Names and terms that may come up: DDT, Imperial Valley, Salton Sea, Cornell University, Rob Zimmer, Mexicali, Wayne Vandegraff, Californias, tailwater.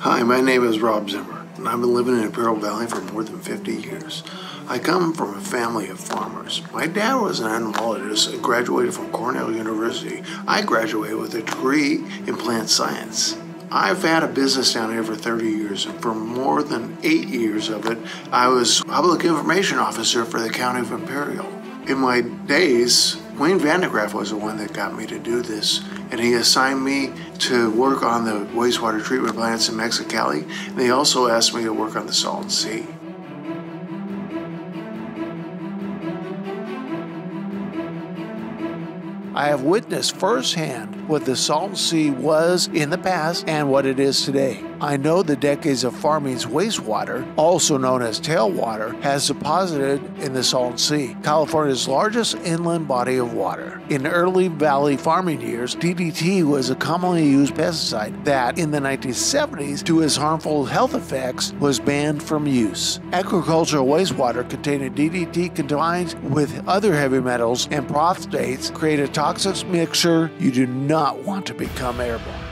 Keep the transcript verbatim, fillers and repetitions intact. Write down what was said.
Hi, my name is Rob Zimmer, and I've been living in Imperial Valley for more than fifty years. I come from a family of farmers. My dad was an entomologist and graduated from Cornell University. I graduated with a degree in plant science. I've had a business down here for thirty years, and for more than eight years of it, I was public information officer for the County of Imperial. In my days, Wayne Vandegraff was the one that got me to do this, and he assigned me to work on the wastewater treatment plants in Mexicali, and he also asked me to work on the Salton Sea. I have witnessed firsthand what the Salton Sea was in the past and what it is today. I know the decades of farming's wastewater, also known as tailwater, has deposited in the Salton Sea, California's largest inland body of water. In early valley farming years, D D T was a commonly used pesticide that, in the nineteen seventies, due to its harmful health effects, was banned from use. Agricultural wastewater containing D D T combined with other heavy metals and phosphates create a toxic mixture you do not want to become airborne.